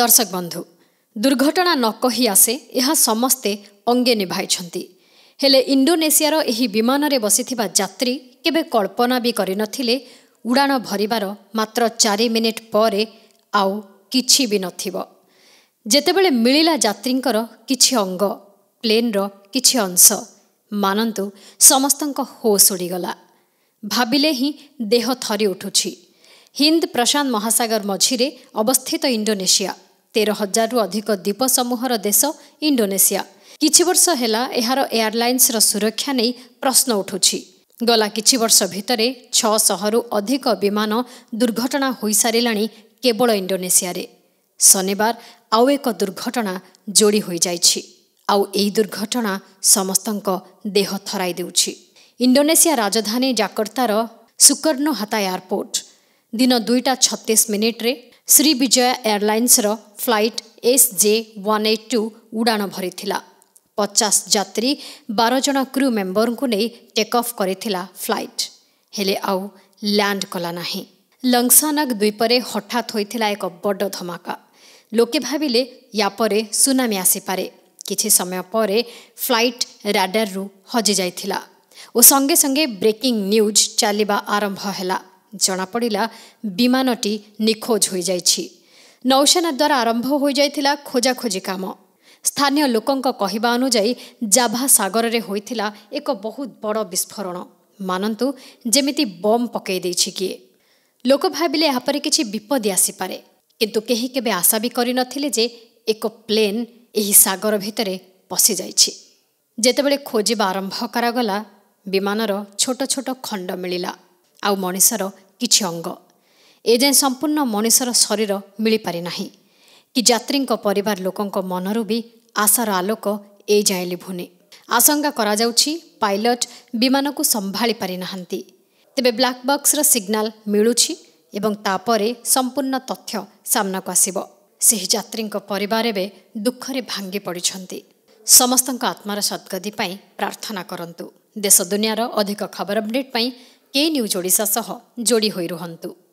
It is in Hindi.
दर्शक बंधु दुर्घटना न कही आसे यह समस्ते अंगे निभाइछन्ति हेले इंडोनेशियार एही विमान रे बसिथिबा यात्री केबे कल्पना भी करिनथिले उड़ान भरिबार मात्र 4 मिनिट परे आउ किछि भी नथिबो। जेतेबेले मिलिला यात्रींकर किछि अंग प्लेन रो किछि अंश मानंतु समस्तंक होश उड़ीगला भाबिले ही देह थरी उठुछि। हिंद प्रशांत महासागर मझिरे अवस्थित इंडोनेशिया 13,000 रु अधिक द्वीप समूहर देश इंडोनेशिया किछि वर्ष हेला एहार एयरलाइंस रो सुरक्षा नै प्रश्न उठुछि। गला किछि वर्ष भितरे 600 रु अधिक विमान दुर्घटना होई सारिलाणी केवल इंडोनेशिया रे। शनिवार आउ एक दुर्घटना जोड़ी होई जाइछि। आउ एई दुर्घटना समस्तंक देह थराई देउछि। इंडोनेशिया राजधानी जाकर्ता रो सुकर्नोहाटा एयरपोर्ट दिन 2:36 श्रीविजया एयरलाइन्स रो फ्लाइट SJ 182 उड़ान भरी थिला। 50 यात्री 12 जना क्रू मेंबर को नहीं टेक ऑफ करी थिला। फ्लाइट हेले आउ लैंड कला नाही। लंगसानग द्वीपरे हठात होइथिला एक बड़ धमाका। लोके भाविले या परे सुनामी आसी पारे। किछि समय परे फ्लाइट राडार रु हजि जाइथिला ओ संगे संगे ब्रेकिंग न्यूज चलिबा आरंभ हेला। जना पड़िला विमानटी निखोज होई जाइछि। नौसेना द्वारा आरंभ होई जाइथिला खोजाखोजी काम। स्थानीय लोकंक कहिबा अनुसार जाभा सागर रे होइथिला एक बहुत बड़ विस्फोरण। मानंतु जेमिति बम पकेई दैछि किए। लोक भाबिले यहाँ पर किछि विपद आसी पारे किंतु केही केबे आशा भी करिनथिले जे एक प्लेन एही सागर भितरे पसि जाइछि। जेतेबेले खोजिबा आरंभ करागला विमानर छोट छोट खंड मिलिला आउ मनुष्यर किछि अंग एजे संपूर्ण मनुष्यर शरीर मिली पारि नाही कि यात्रींक परिवार लोकंक मनरू भी आशार आलोक ए जाए लिभुनी। आशंका करा जाउछि पायलट विमान को संभाली पारि नाहंती। तेबे ब्लैक बॉक्स रो सिग्नल मिलुछि एवं तापरे संपूर्ण तथ्य सामना को आसीबो। सेहि यात्रींक परिवार एबे दुखरे भांगी पड़िछन्ती। समस्तंक आत्मार सद्गति पाई प्रार्थना करंतु। देश दुनियार अधिक खबर अपडेट पाई KNews ओडिशा सह जोड़ी होई रहंतु।